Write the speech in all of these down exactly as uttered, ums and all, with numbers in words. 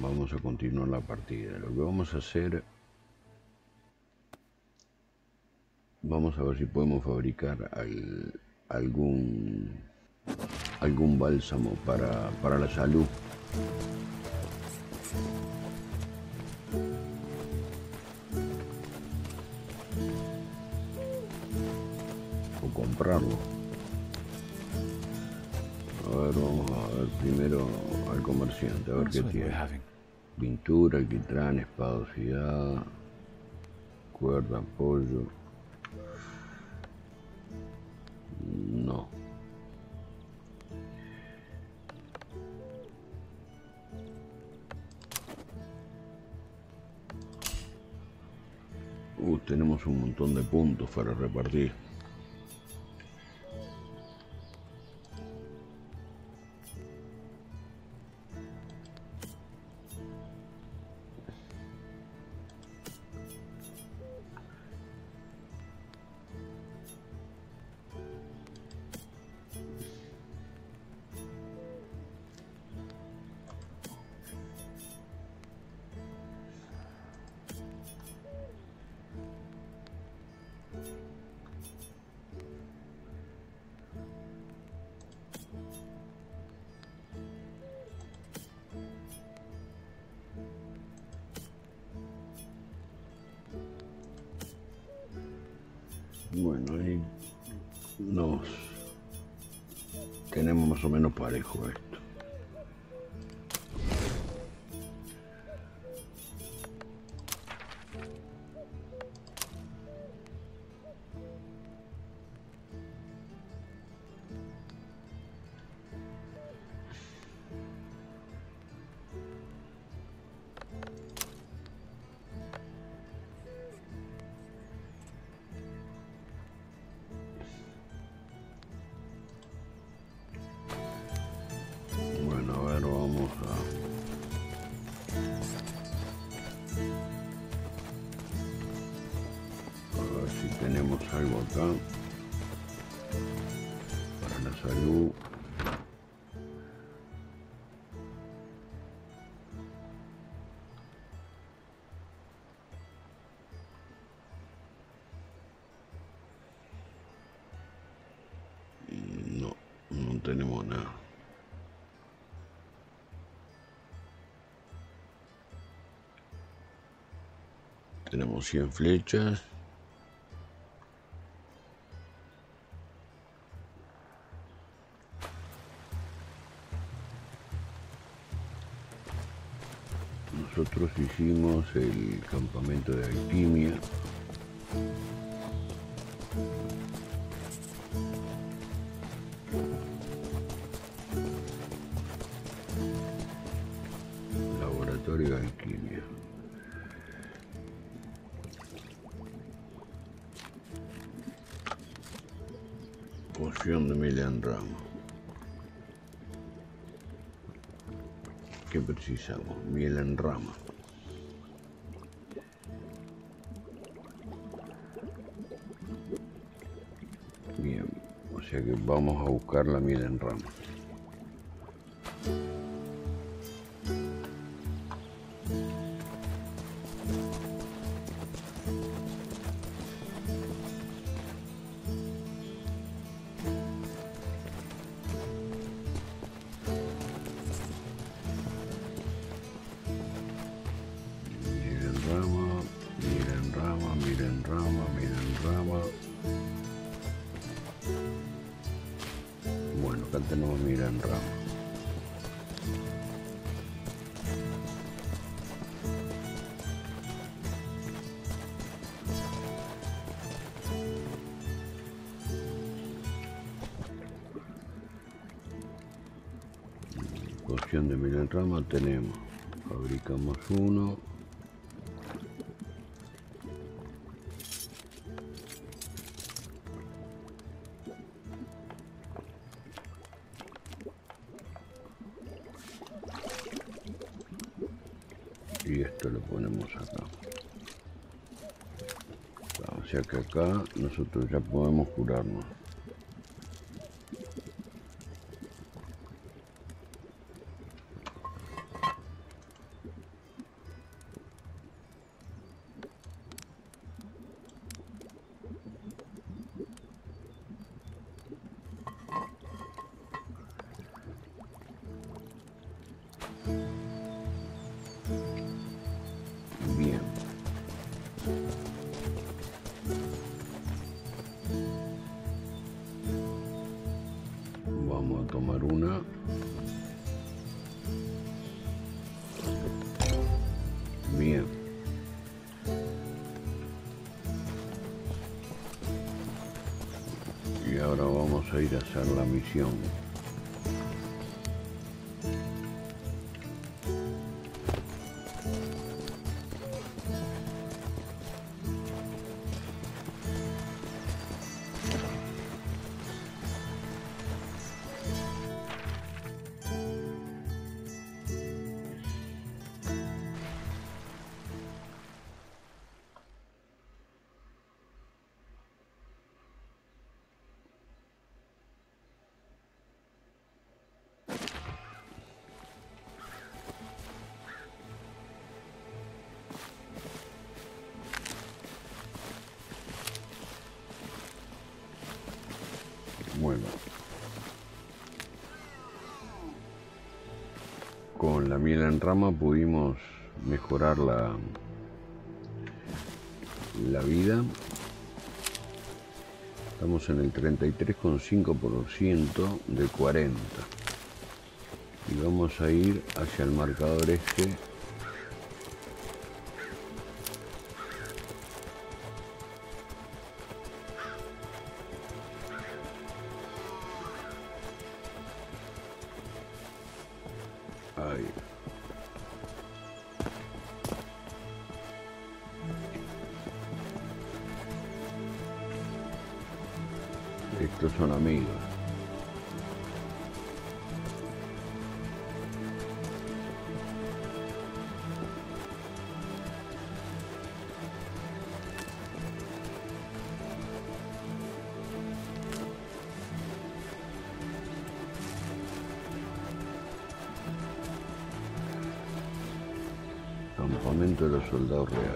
Vamos a continuar la partida. Lo que vamos a hacer, vamos a ver si podemos fabricar al, algún algún bálsamo para, para la salud. O comprarlo. A ver, vamos a ver primero al comerciante, a ver qué tiene. Pintura, alquitrán, espada oxidada, cuerda, pollo. No. Uh, tenemos un montón de puntos para repartir. Bueno, ahí nos tenemos más o menos parejo esto. Tenemos algo acá para la salud. No, no tenemos nada. Tenemos cien flechas. Nosotros hicimos el campamento de alquimia. Laboratorio de alquimia. Poción de Milan Ramos. ¿Qué precisamos? Miel en rama. Bien, o sea que vamos a buscar la miel en rama. Tenemos mira en rama. Cocción de mira en rama tenemos. Fabricamos uno. Y esto lo ponemos acá. O sea que acá nosotros ya podemos curarnos. ir a hacer la misión. Bueno, con la miel en rama pudimos mejorar la, la vida. Estamos en el treinta y tres coma cinco por ciento de cuarenta. Y vamos a ir hacia el marcador este. Estos son amigos. Campamento de los soldados reales.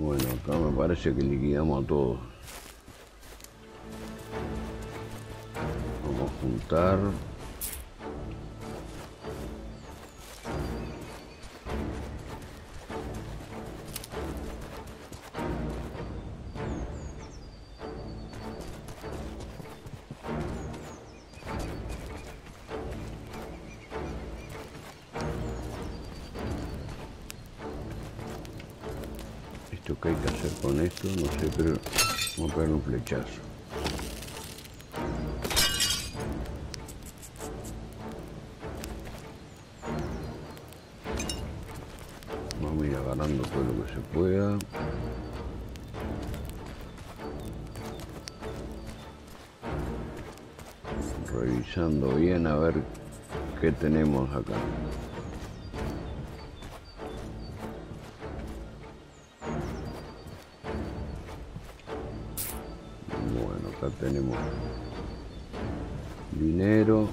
Bueno, acá me parece que liquidamos a todos. Vamos a juntar. Lo que hay que hacer con esto, no sé, pero vamos a pegar un flechazo. Vamos a ir agarrando todo lo que se pueda. Revisando bien a ver qué tenemos acá. Tenemos dinero.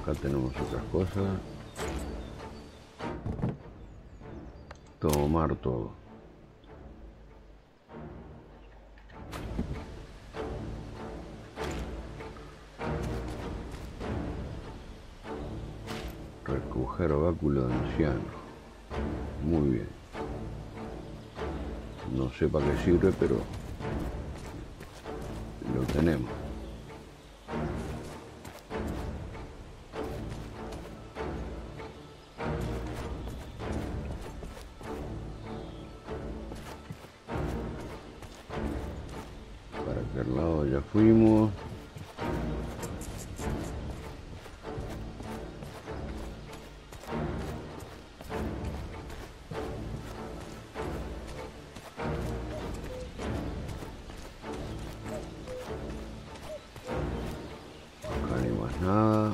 Acá tenemos otras cosas. Tomar todo. Recoger báculo de anciano. Muy bien. No sé para qué sirve, pero lo tenemos. Para aquel lado ya fuimos. Nada.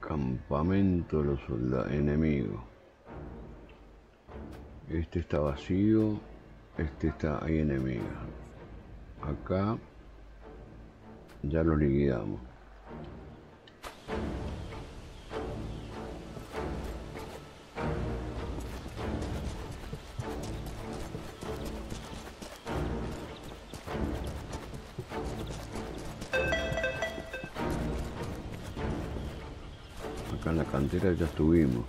Campamento de los soldados enemigos. Este está vacío. Este está ahí enemigo. Acá ya los liquidamos. En la cantera ya estuvimos,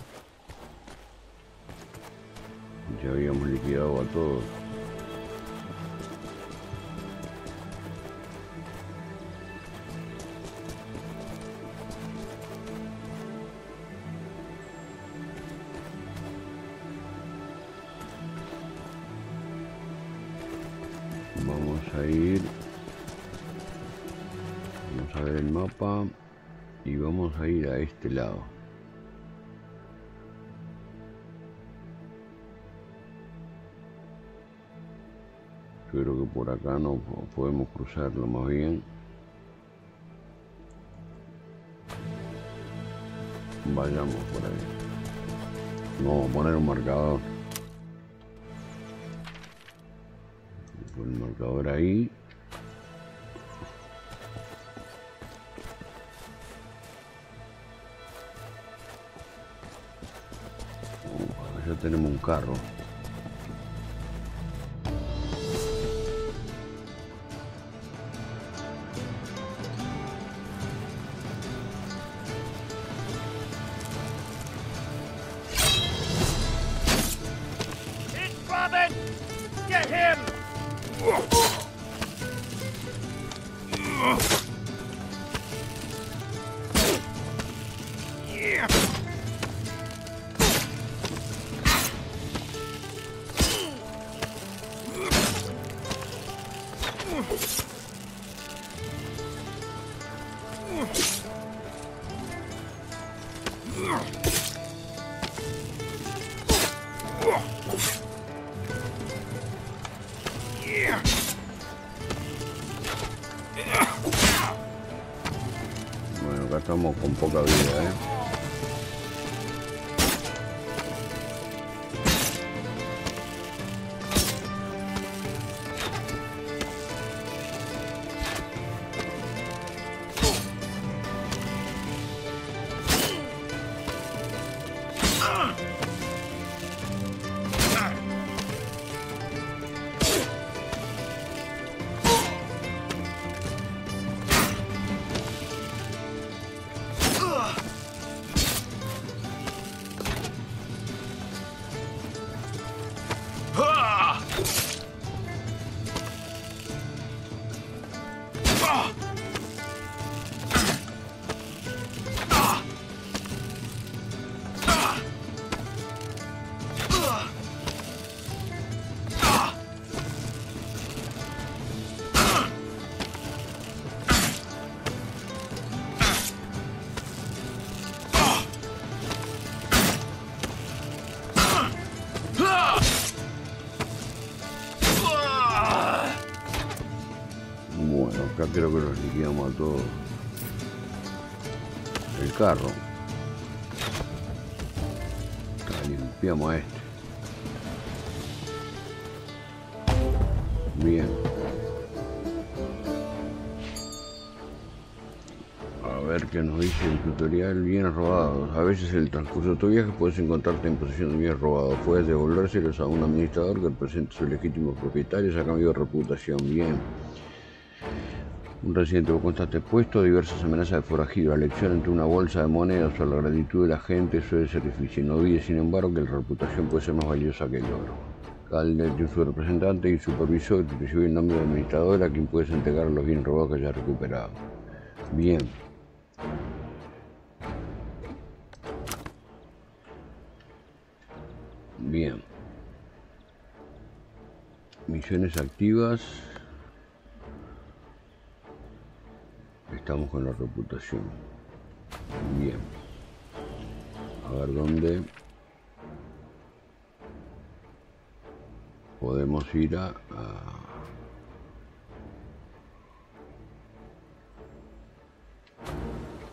ya habíamos liquidado a todos. Vamos a ir, vamos a ver el mapa y vamos a ir a este lado. Yo creo que por acá no podemos cruzarlo, más bien vayamos por ahí. Vamos a poner un marcador, un marcador ahí. Ya tenemos un carro. It's Robin! Get him! Yeah. Bueno, acá estamos con poca vida, ¿eh? creo que los liquidamos a todos. El carro. Limpiamos a este. Bien. A ver qué nos dice el tutorial. Bienes robados. A veces en el transcurso de tu viaje puedes encontrarte en posesión de bienes robados. Puedes devolvérselos a un administrador que represente a sus legítimos propietarios a cambio de reputación. Bien. Un residente fue contrapuesto a diversas amenazas de forajido. La elección entre una bolsa de monedas o la gratitud de la gente suele ser difícil. No olvides, sin embargo, que la reputación puede ser más valiosa que el oro. Calde tiene su representante y supervisor que recibe el nombre de administrador a quien puedes entregar los bienes robados que hayas recuperado. Bien. Bien. Misiones activas. Estamos con la reputación. Bien. A ver dónde podemos ir a, a...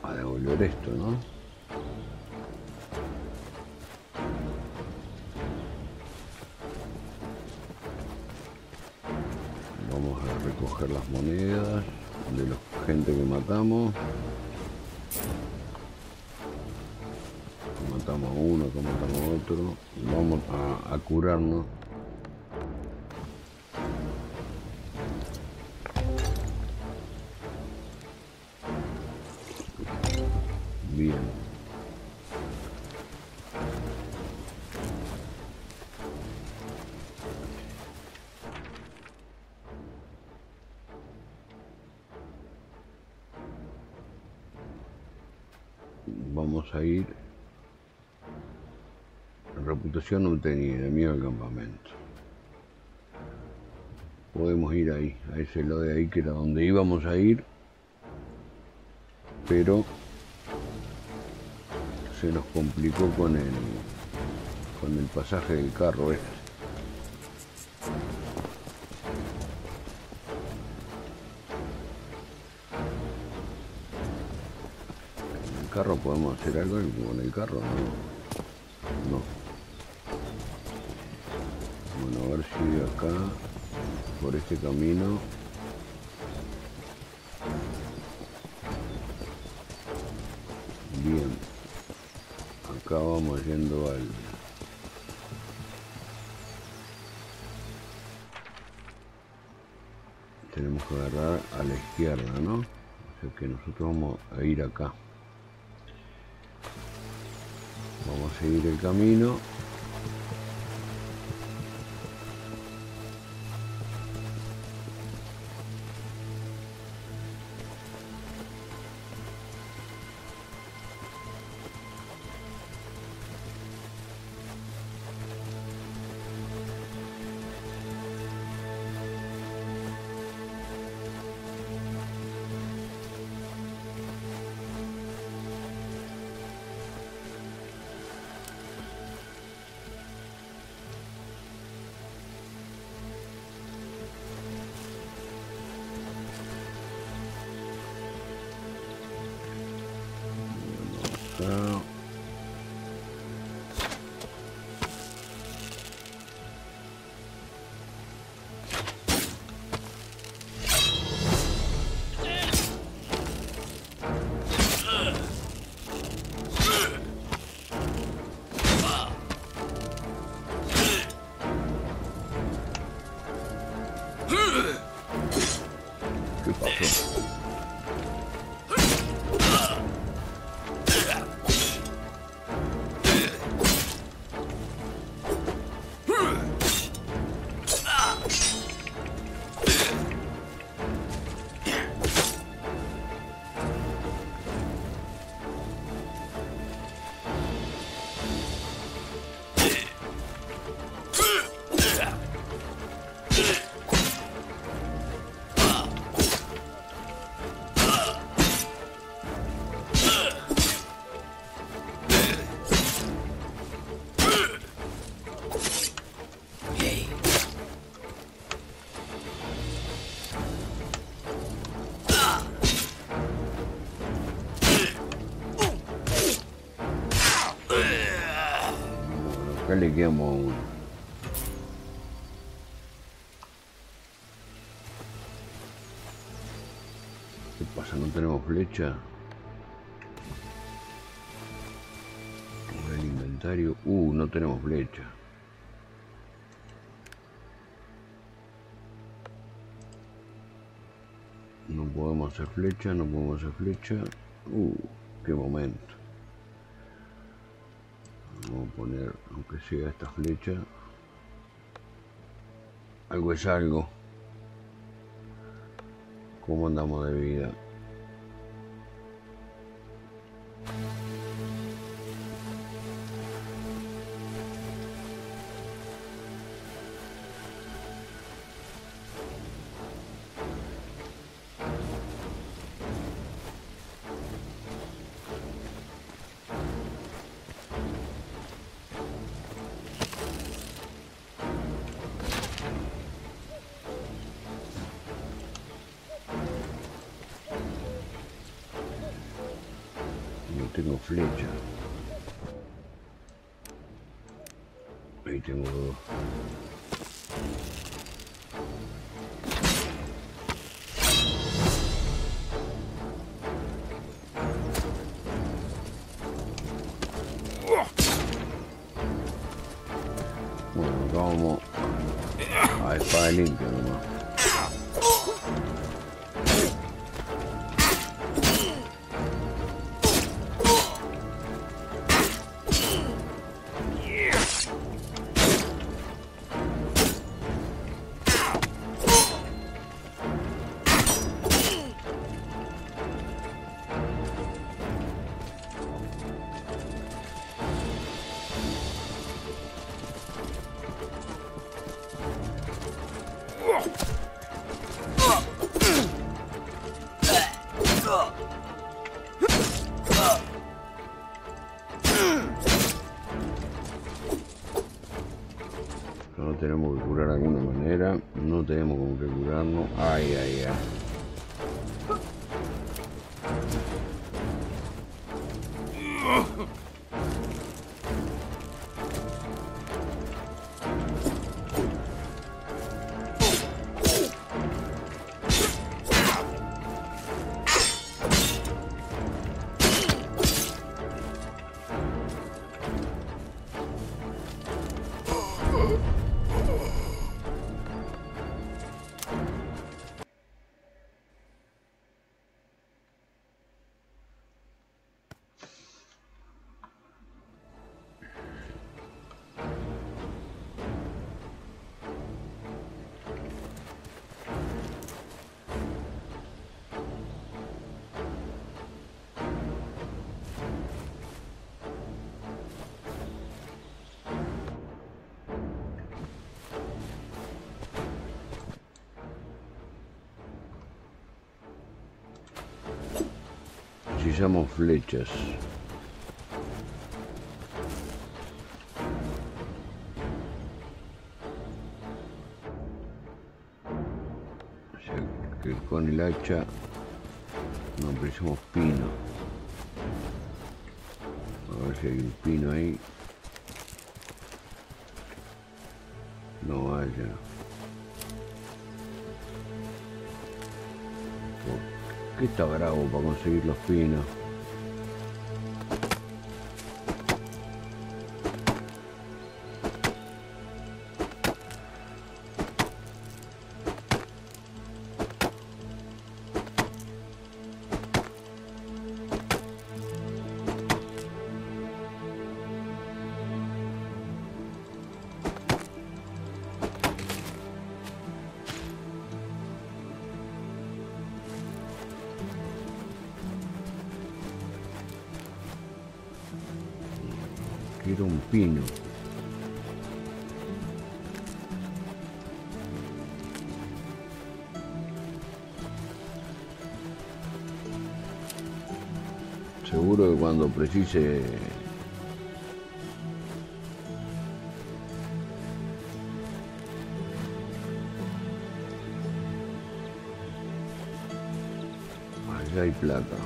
a devolver esto, ¿no? Vamos a recoger las monedas de la gente que matamos. Matamos a uno, matamos a otro. Vamos a, a curarnos. Vamos a ir reputación obtenida, miedo al campamento. Podemos ir ahí, a ese lado de ahí que era donde íbamos a ir, pero se nos complicó con el con el pasaje del carro este. Carro, podemos hacer algo con el carro, no, no. Bueno, a ver si de acá, por este camino, bien, acá vamos yendo al, tenemos que agarrar a la izquierda, ¿no? O sea que nosotros vamos a ir acá. Vamos a seguir el camino. ¿Qué pasó? Já liguei uma uma. ¿Qué pasa? ¿No tenemos flecha? El inventario. Uh, no tenemos flecha. No podemos hacer flecha, no podemos hacer flecha. Uh, qué momento. Vamos a poner, aunque sea esta flecha. Algo es algo. ¿Cómo andamos de vida? Tengo flecha. Ahí tengo dos. Bueno, acá vamos a espada limpia nomás. Tenemos que curar de alguna manera, no tenemos como que curarnos. Ay, ay, ay. Necesitamos flechas. O sea, que con el hacha no precisamos pino. A ver si hay un pino ahí. No vaya. ¿Qué está bravo para conseguir los pinos? Quiero un pino. Seguro que cuando precise allá hay plata.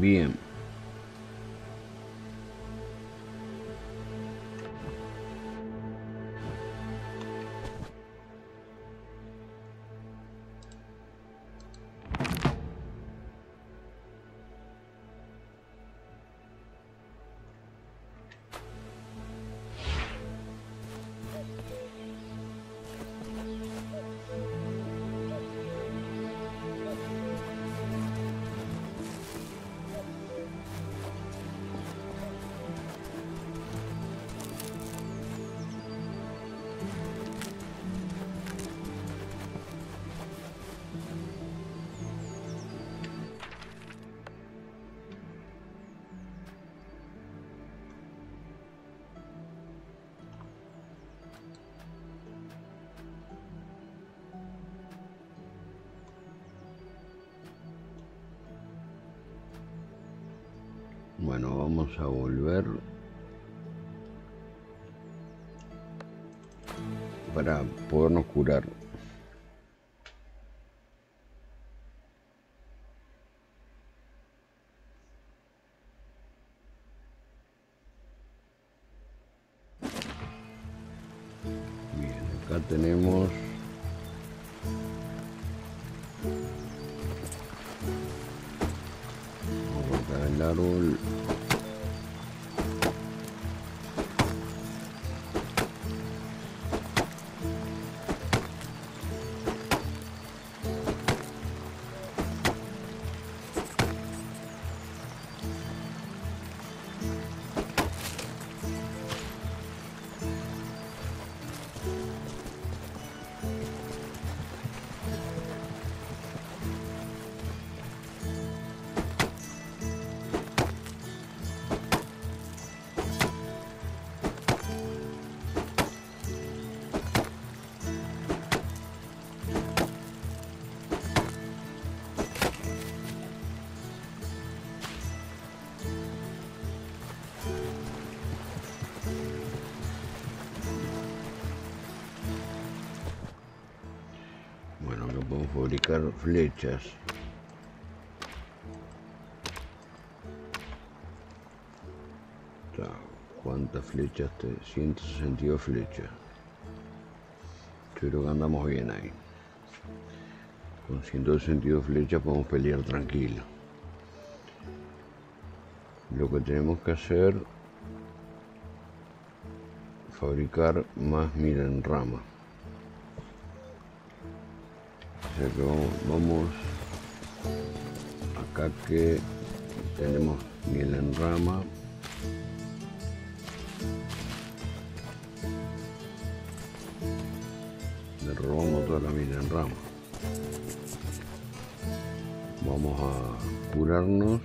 Bien. Bueno, vamos a volver para podernos curar. Bien, acá tenemos el árbol. Fabricar flechas. ¿Cuántas flechas? ciento sesenta y dos flechas. Yo creo que andamos bien ahí. Con ciento sesenta y dos flechas podemos pelear tranquilo. Lo que tenemos que hacer es fabricar más mira en rama. Que vamos acá, que tenemos miel en rama, le robamos toda la miel en rama. Vamos a curarnos.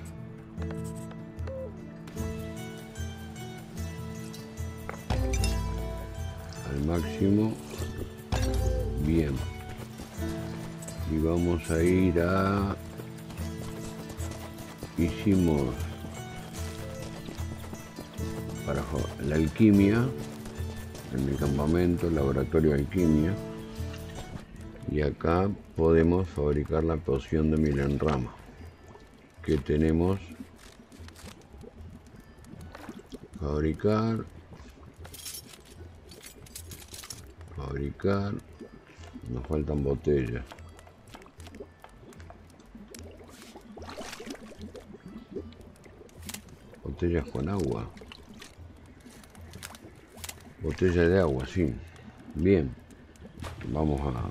Al máximo. Bien. Y vamos a ir a... Hicimos... Para la alquimia, en el campamento, laboratorio de alquimia. Y acá podemos fabricar la poción de milenrama, que tenemos... Fabricar... Fabricar... Nos faltan botellas. Botellas con agua. Botella de agua, sí. Bien. Vamos a...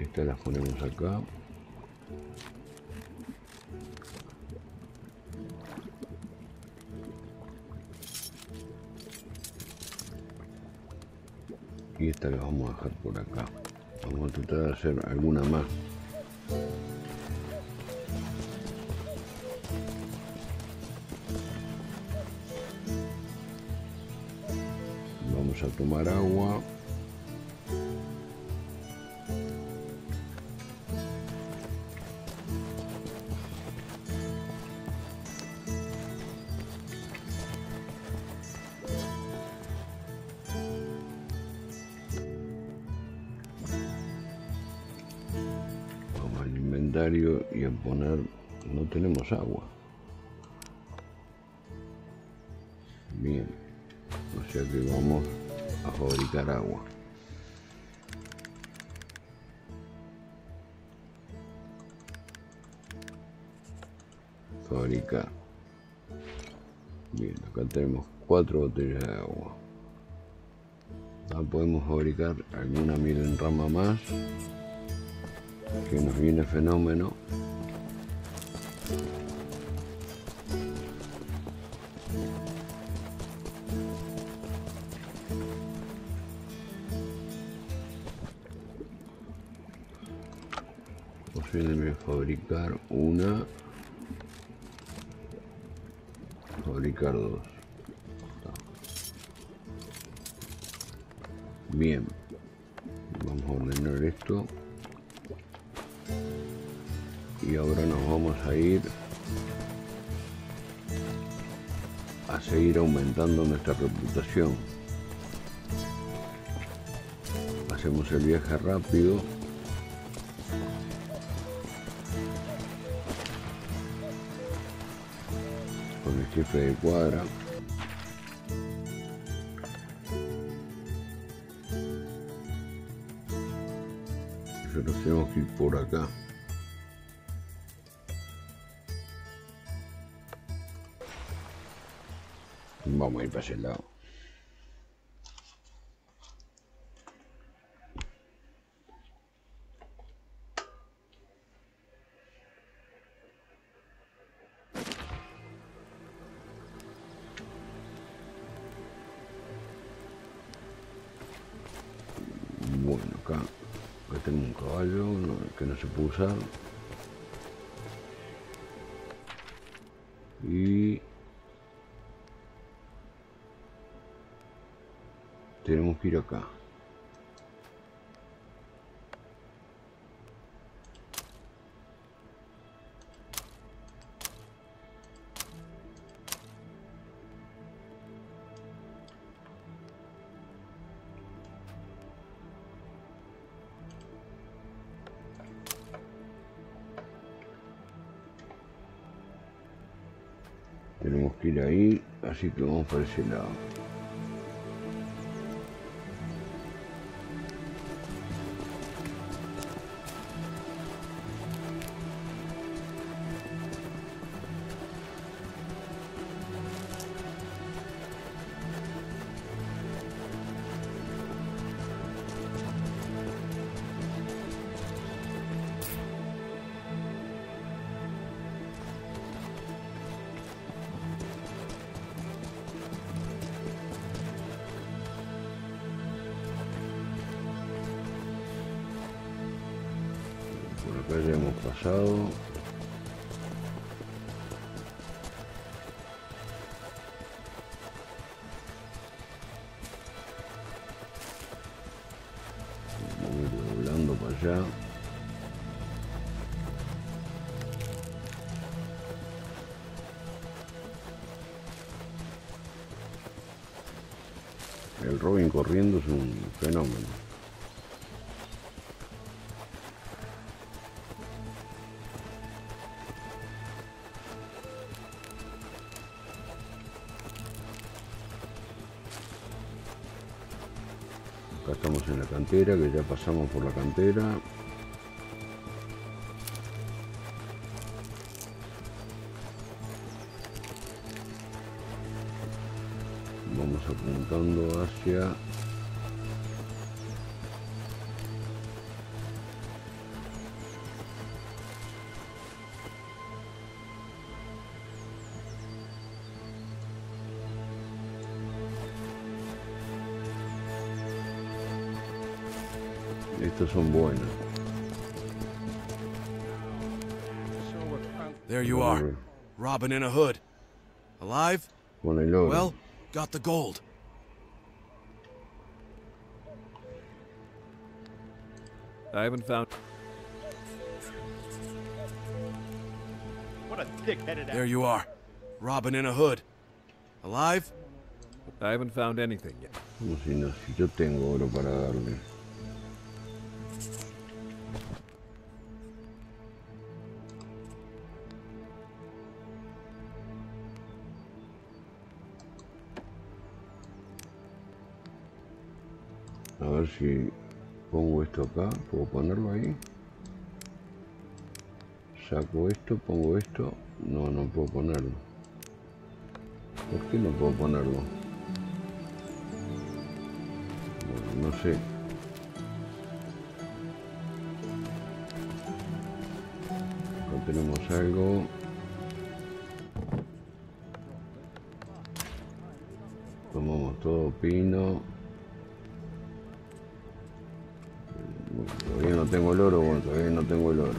Estas las ponemos acá. Y esta la vamos a dejar por acá. Vamos a tratar de hacer alguna más. Vamos a tomar agua. inventario y a poner... no tenemos agua. Bien, o sea que vamos a fabricar agua. Fabricar. Bien, acá tenemos cuatro botellas de agua. Ah, podemos fabricar alguna miel en rama más, que nos viene fenómeno. Posiblemente fabricar una, fabricar dos. Bien, vamos a ordenar esto y ahora nos vamos a ir a seguir aumentando nuestra reputación. Hacemos el viaje rápido. Con el jefe de cuadra. Nosotros tenemos que ir por acá. Vamos a ir para ese lado. Bueno, acá, acá tengo un caballo no, que no se puede usar. Y... tenemos que ir acá. Tenemos que ir ahí, así que vamos para ese lado. Acá ya hemos pasado. Vamos doblando para allá. El Robin corriendo es un fenómeno. Acá estamos en la cantera, que ya pasamos por la cantera. Vamos apuntando hacia... Estos son buenos. There you are, Robin in a hood. Alive? Con el oro. Well, got the gold. I haven't found. What a thick-headed. There you are, Robin in a hood. Alive? I haven't found anything yet. No, si no, si yo tengo oro para darle. A ver si pongo esto acá, puedo ponerlo ahí. Saco esto, pongo esto. No, no puedo ponerlo. ¿Por qué no puedo ponerlo? Bueno, no sé. Acá tenemos algo. Tomamos todo pino. Todavía no tengo el oro, bueno, todavía no tengo el oro.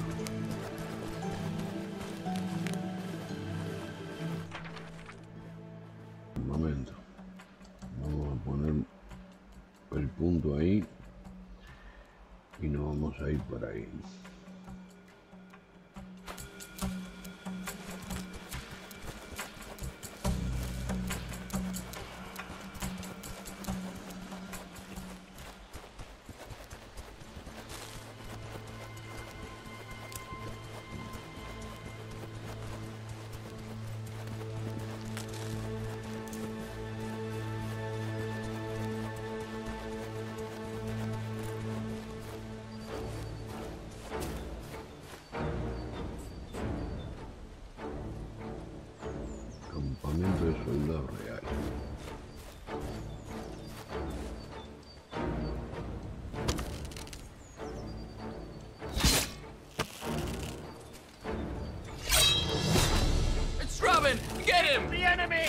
Un momento. Vamos a poner el punto ahí. Y nos vamos a ir para ahí. De soldado real. It's Robin! Get him! The enemy!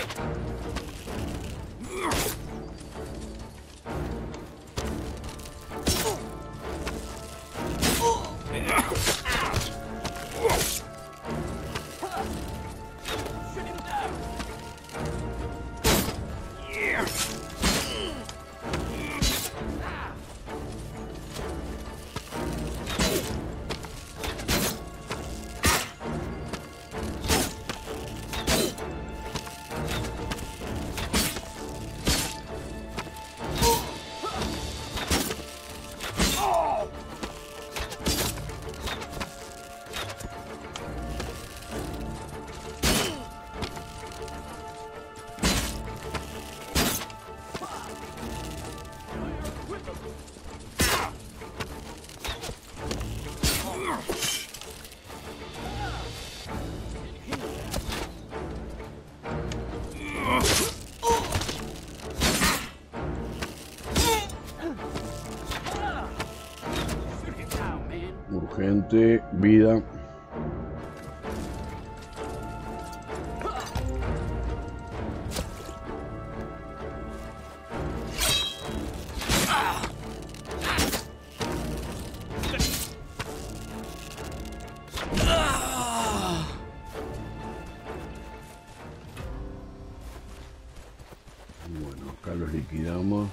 Urgente, vida. Bueno, acá los liquidamos.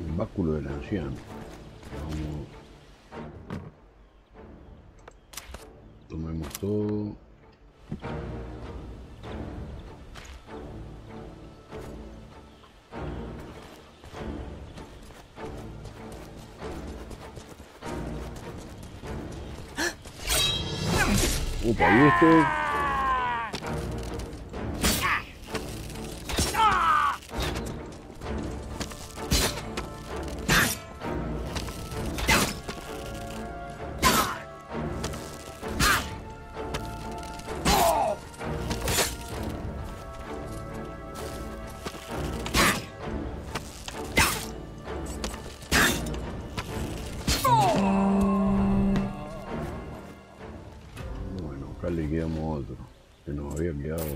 El báculo del anciano. Vamos. Tomemos todo. Opa, ¿y este? Le quedamos otro que nos había quedado.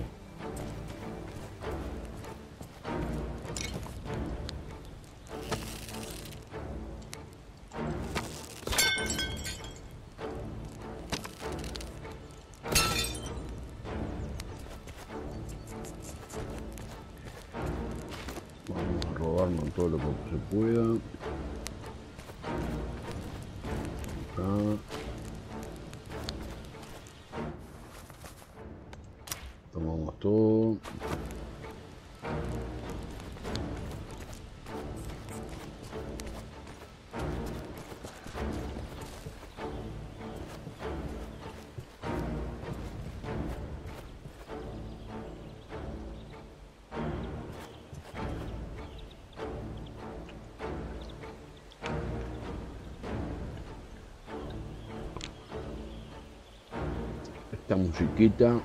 Vamos a robarnos todo lo que se pueda. Acá. Tomamos todo. esta musiquita.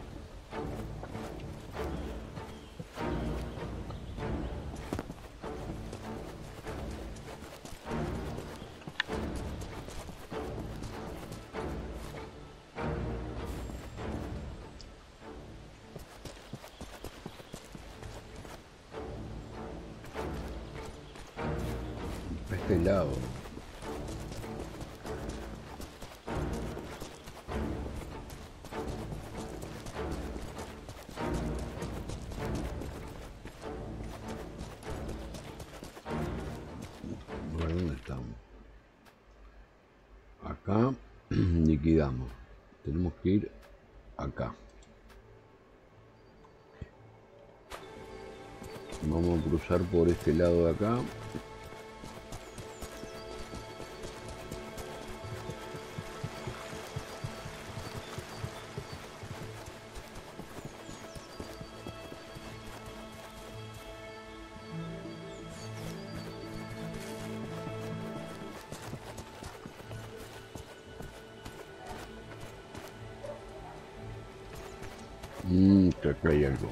Este lado. Bueno, ¿dónde estamos? Acá liquidamos. Tenemos que ir acá. Vamos a cruzar por este lado de acá. Mmm, que acá hay algo.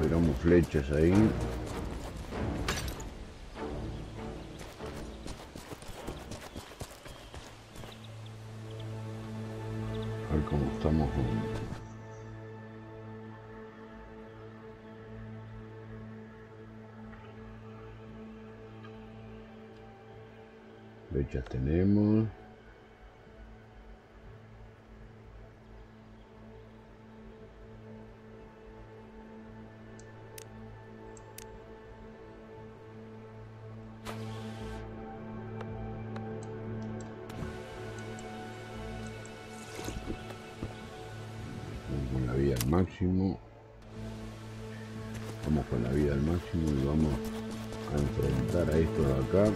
Tiramos flechas ahí. A ver cómo estamos juntos. Flechas tenemos. Máximo, vamos con la vida al máximo y vamos a enfrentar a esto de acá.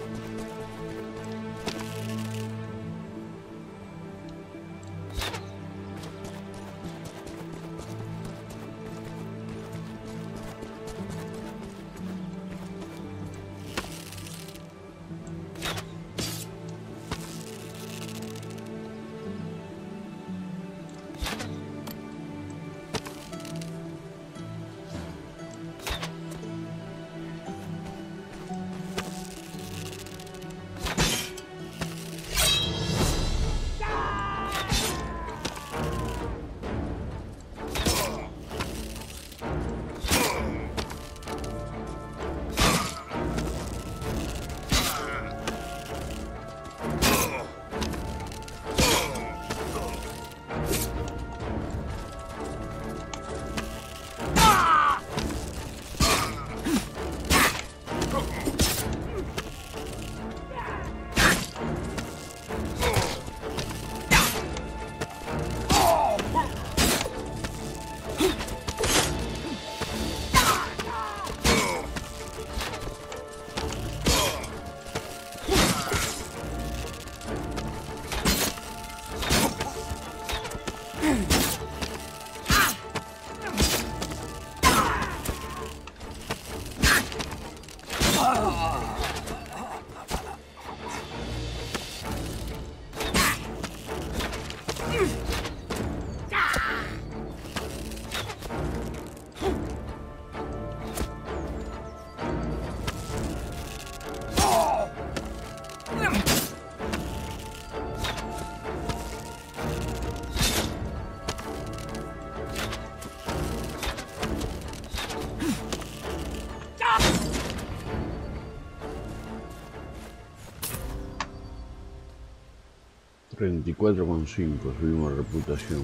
treinta y cuatro coma cinco, subimos reputación.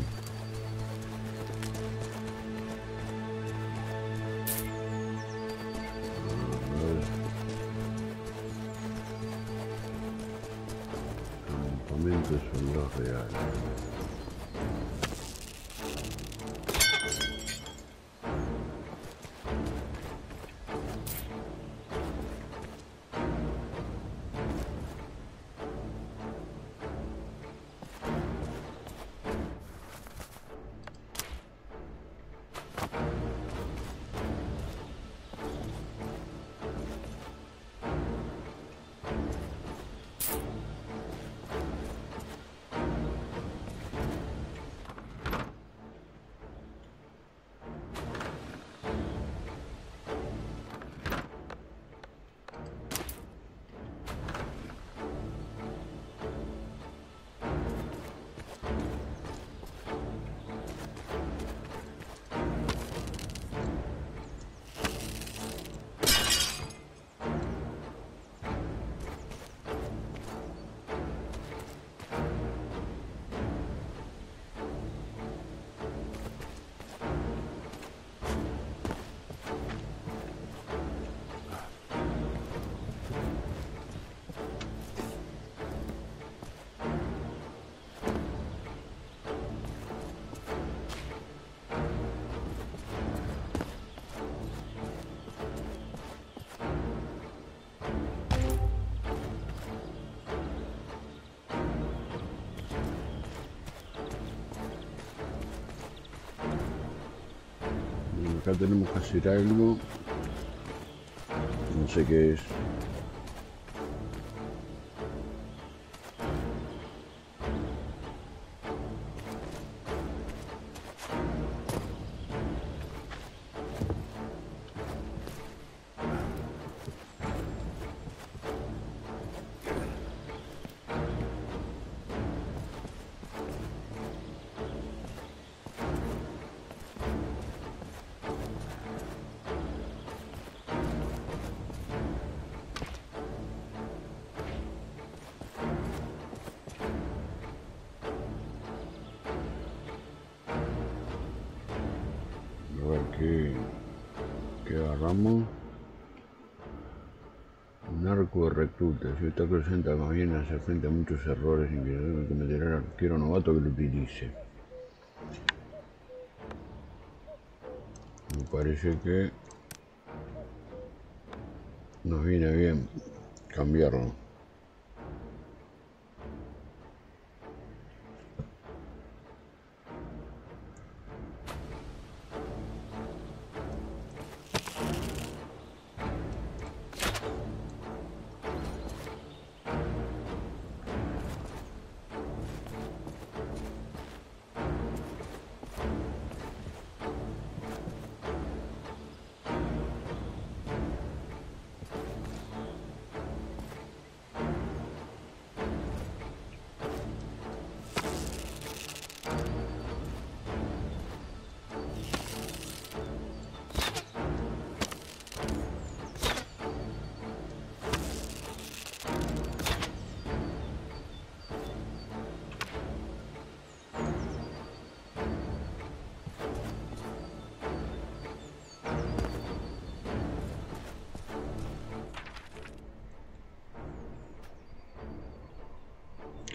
Campamentos son los reales. Acá tenemos que hacer algo, no sé qué es. Que agarramos un arco de recluta. Si esta presenta más bien hacer frente a muchos errores sin que debe cometer el arquero novato que lo utilice. Me parece que nos viene bien cambiarlo.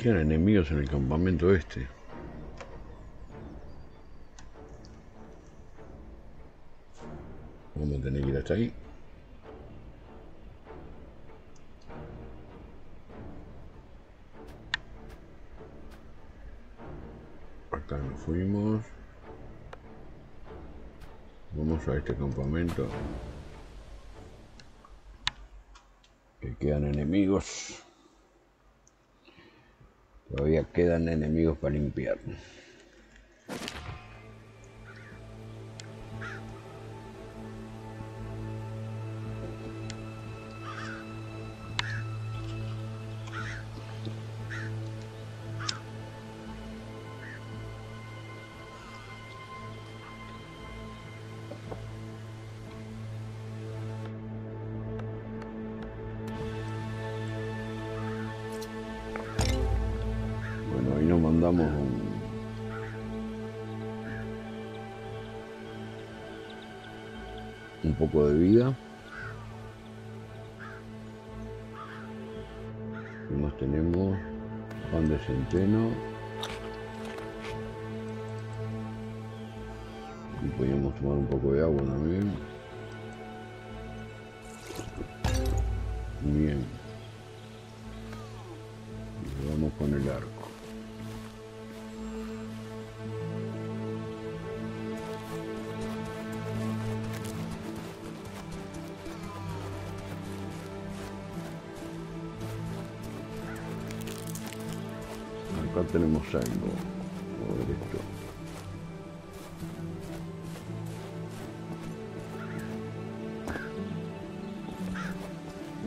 Quedan enemigos en el campamento este. Vamos a tener que ir hasta ahí. Acá nos fuimos. Vamos a este campamento. Que quedan enemigos. Todavía quedan enemigos para limpiar. mandamos un... un poco de vida. Y nos tenemos pan de centeno. Y podemos tomar un poco de agua también. Bien. Y vamos con el arco. Acá tenemos algo. A ver esto.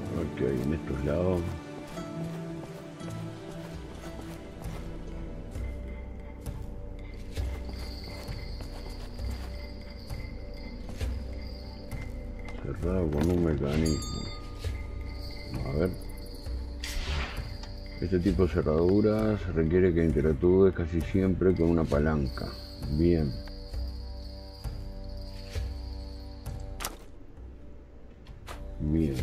A ver qué hay en estos lados. Cerrado con un mecanismo. A ver. Este tipo de cerraduras requiere que interactúes casi siempre con una palanca. Bien. Bien.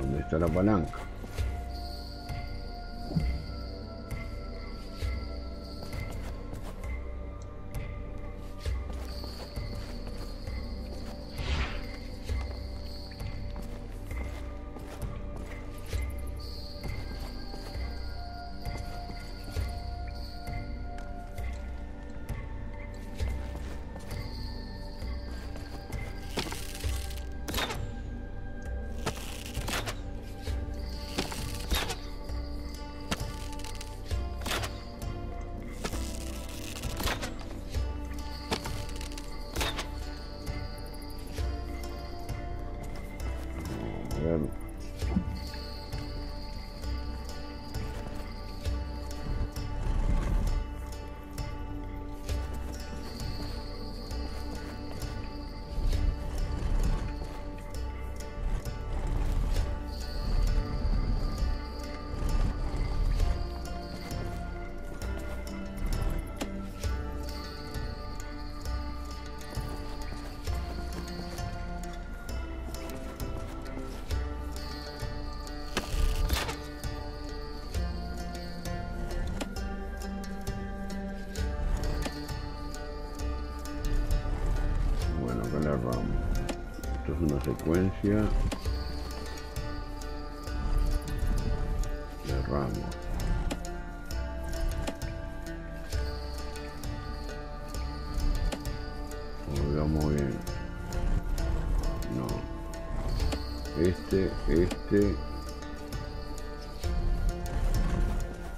¿Dónde está la palanca? Esto es una secuencia de ramos. Colgamos bien. No. Este, este,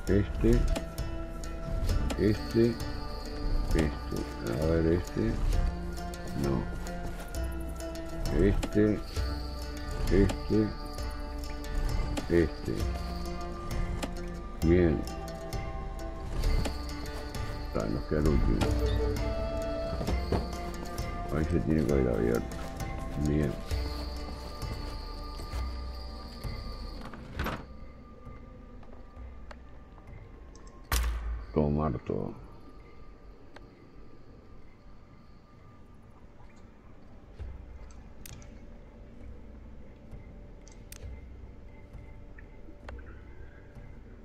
este, este, este. A ver, este. No. Este, este, este. Bien. Ah, nos queda el último. Ahí se tiene que haber abierto. Bien. Tomar todo.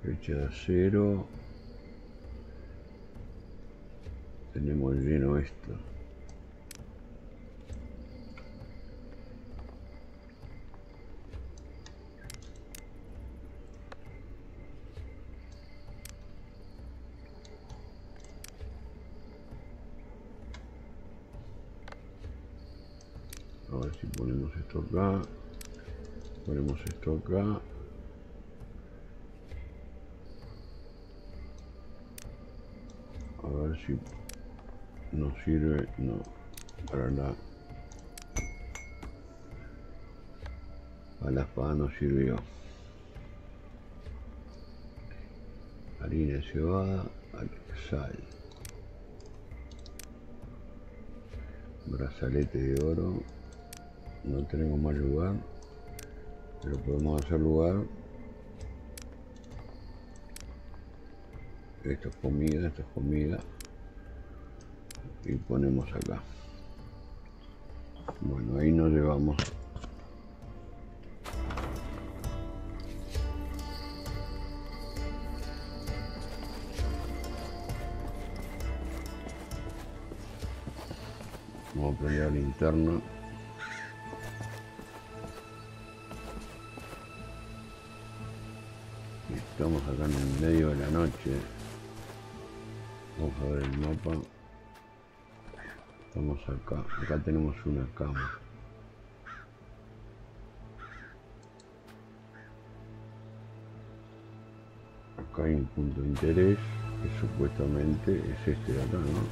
Fecha de acero. Tenemos lleno esto. A ver si ponemos esto acá. Ponemos esto acá. A ver si nos sirve, no, para la, a la espada nos sirvió. Harina de cebada, sal, brazalete de oro, no tenemos más lugar, Se lo podemos hacer lugar. Esto es comida, esto es comida. Y ponemos acá. Bueno, ahí nos llevamos. Vamos a poner la linterna. Estamos acá en el medio de la noche. Vamos a ver el mapa. Estamos acá. Acá tenemos una cama. Acá hay un punto de interés que supuestamente es este de acá, ¿no?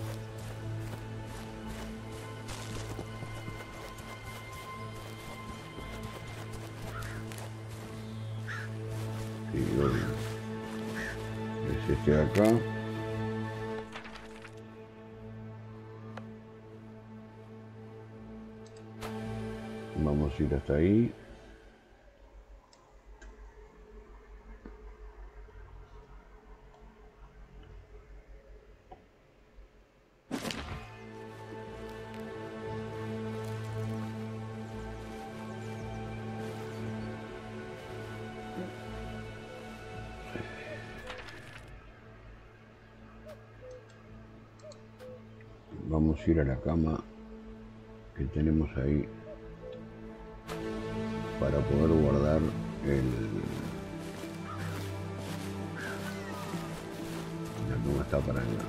Es este de acá. Vamos a ir hasta ahí. Vamos a ir a la cama que tenemos ahí para poder guardar el... La cama está para allá.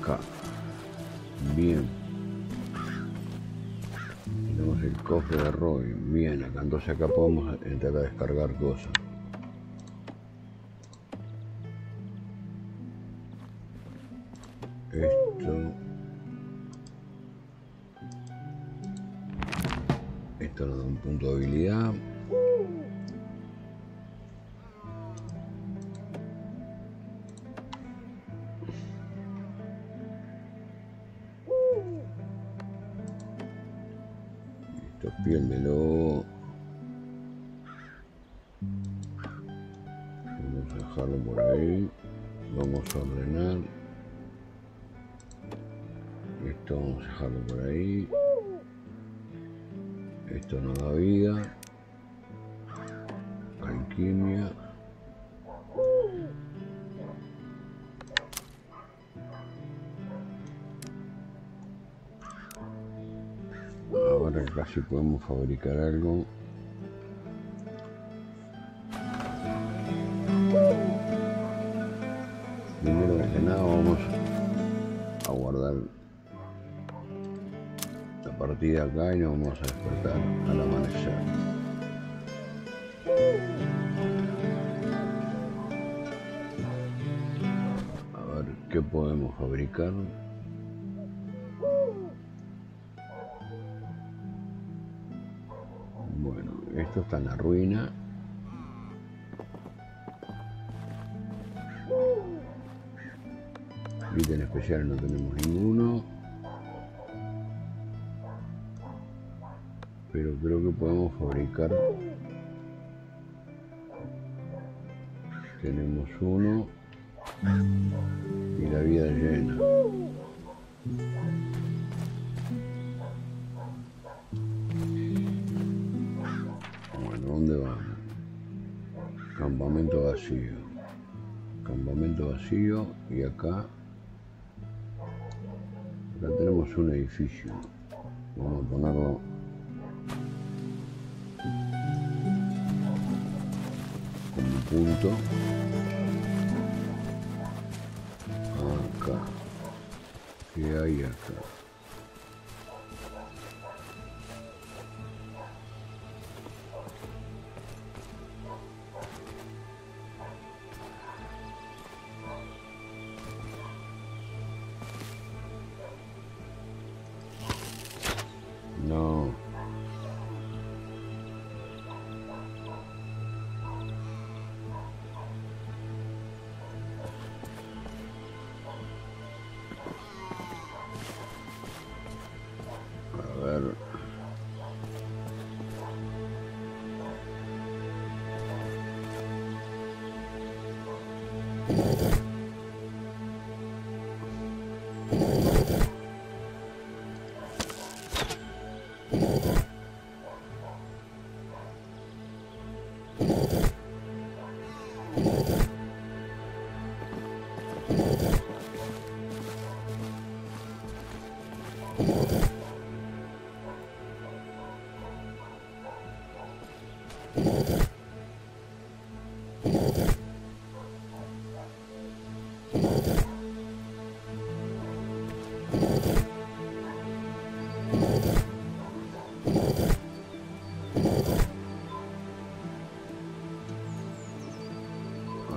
Acá. Bien. El cofre de Robin, bien acá, entonces acá podemos entrar a descargar cosas. Esto. Esto nos da un punto de habilidad. Piel de lobo, vamos a dejarlo por ahí. Vamos a ordenar esto, vamos a dejarlo por ahí. Esto nos da vida, alquimia. Ahora casi podemos fabricar algo. Primero que nada vamos a guardar la partida acá y nos vamos a despertar al amanecer. A ver qué podemos fabricar. Esto está en la ruina. Ítem especial no tenemos ninguno. Pero creo que podemos fabricar. Tenemos uno. Y la vida llena. ¿Dónde va? Campamento vacío. Campamento vacío y acá. Acá tenemos un edificio. Vamos a ponerlo. Como punto. Acá. ¿Qué hay acá? ver.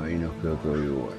Ahí nos quedó todo igual.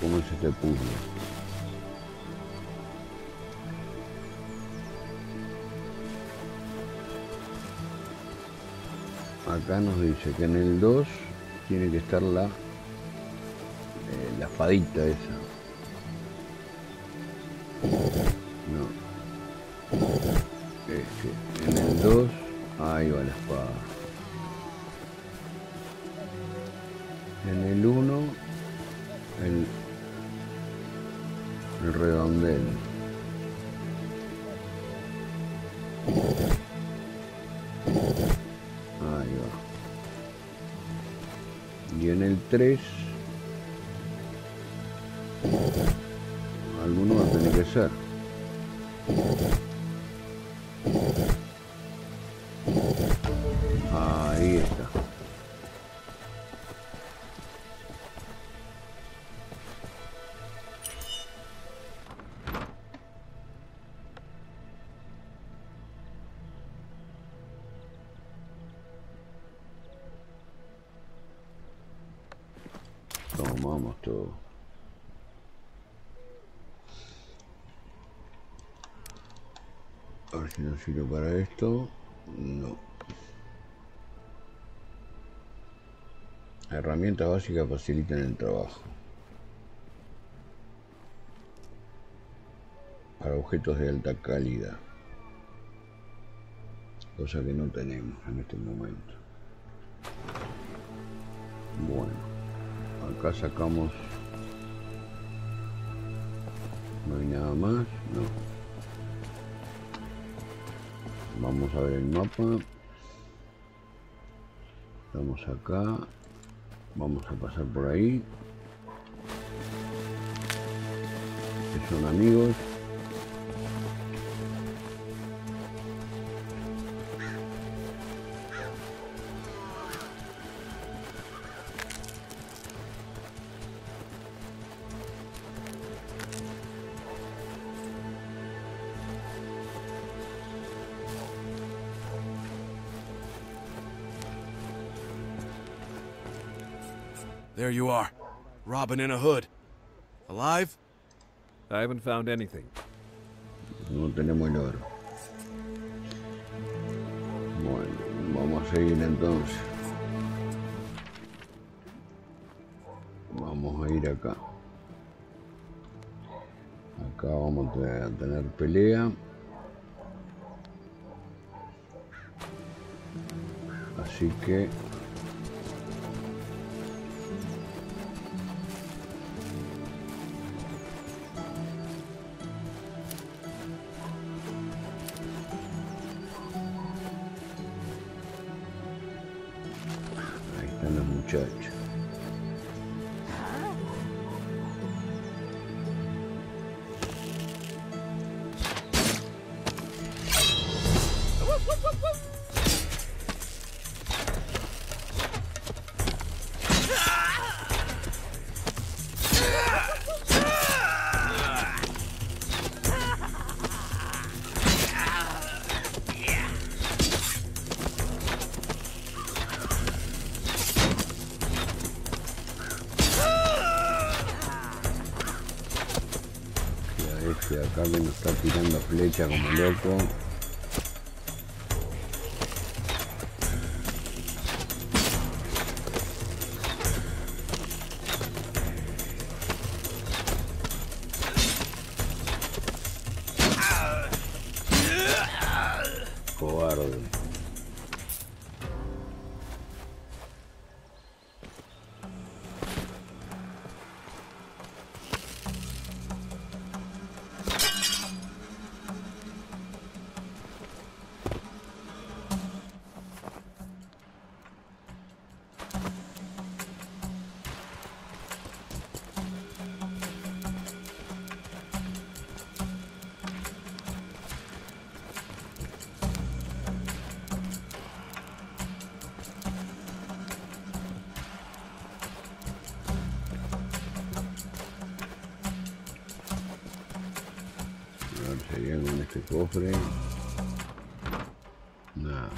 ¿Cómo es este puzzle? Acá nos dice que en el dos tiene que estar la eh, la fadita esa. No. Este, en el dos, ahí va la espada. En el uno, el el redondel. Ahí va. Y en el tres alguno va a tener que ser. Ahí está. Tomamos todo. A ver si nos sirve para esto. No. Herramientas básicas facilitan el trabajo. Para objetos de alta calidad. Cosa que no tenemos en este momento. Bueno. Acá sacamos, no hay nada más, no. Vamos a ver el mapa. Estamos acá, vamos a pasar por ahí. Que son amigos. There you are. Robin in a hood. Alive? I haven't found anything. No tenemos el oro. Bueno, vamos a seguir entonces. Vamos a ir acá. Acá vamos a tener pelea. Así que... Acá que nos está tirando flecha como loco. Cobarde. Este cofre nada,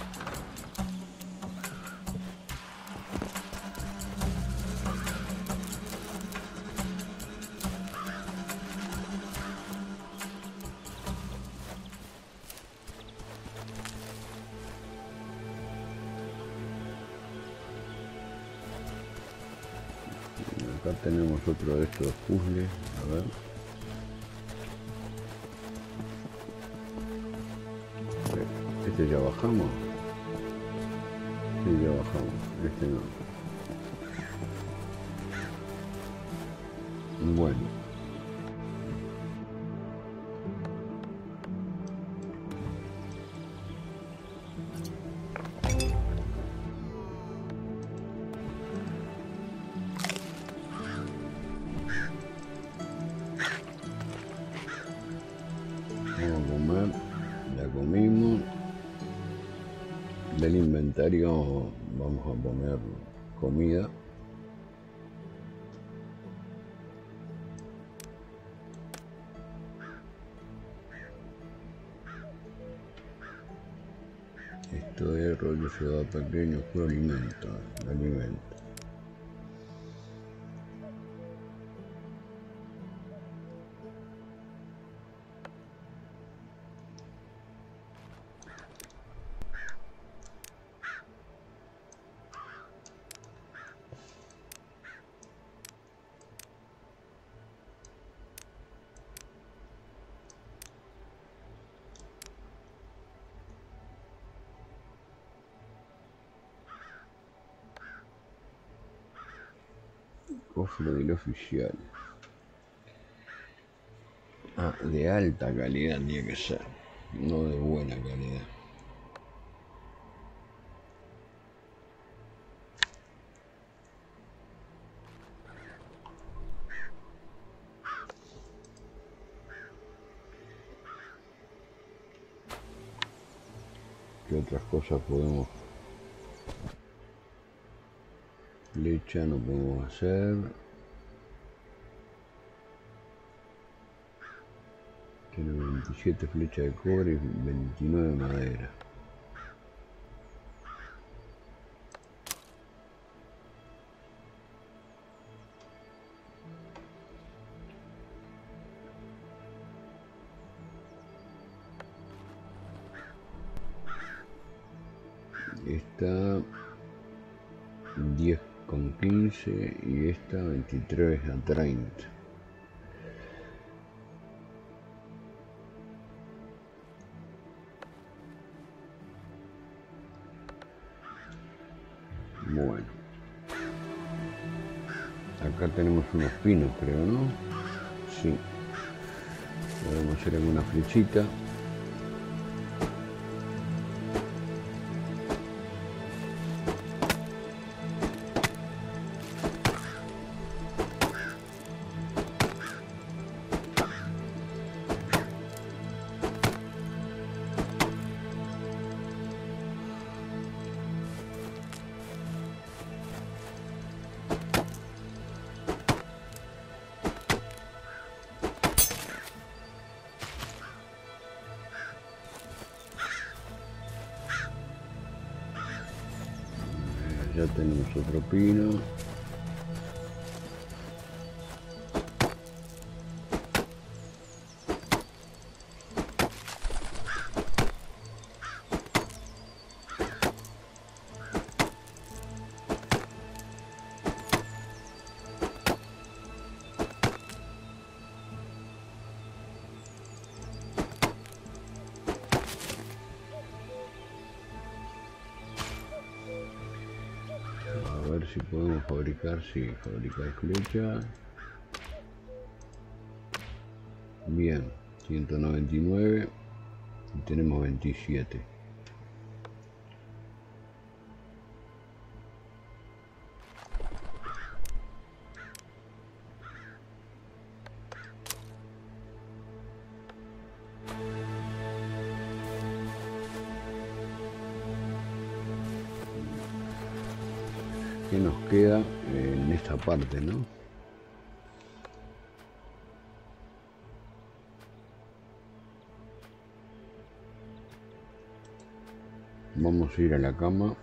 acá tenemos otro de estos puzzles, a ver. Este ya bajamos. Este ya bajamos. Este no. Bueno. Vamos a comer. Ya comimos. Del inventario vamos a poner comida. Esto es rollo ciudad pequeño, puro alimento, alimento. Cofre del oficial. Ah, de alta calidad tiene que ser, no de buena calidad. ¿Qué otras cosas podemos? Flecha no podemos hacer. Tiene veintisiete flechas de cobre y veintinueve de madera. esta diez con quince y esta veintitrés a treinta. Bueno, acá tenemos unos pinos, creo, ¿no? Sí, podemos hacer alguna flechita. Ya tenemos otro pino. Si podemos fabricar, si sí, fabricar flecha. Bien, ciento noventa y nueve y tenemos veintisiete. Que nos queda en esta parte, ¿no? Vamos a ir a la cama.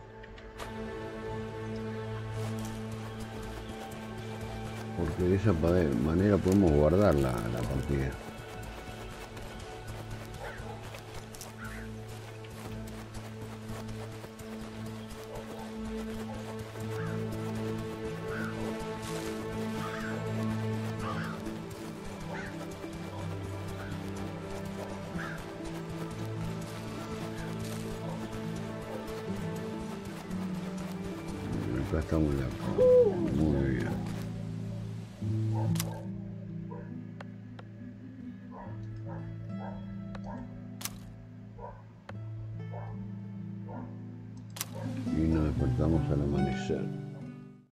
Porque de esa manera podemos guardar la, la partida. Acá estamos en la... Muy bien.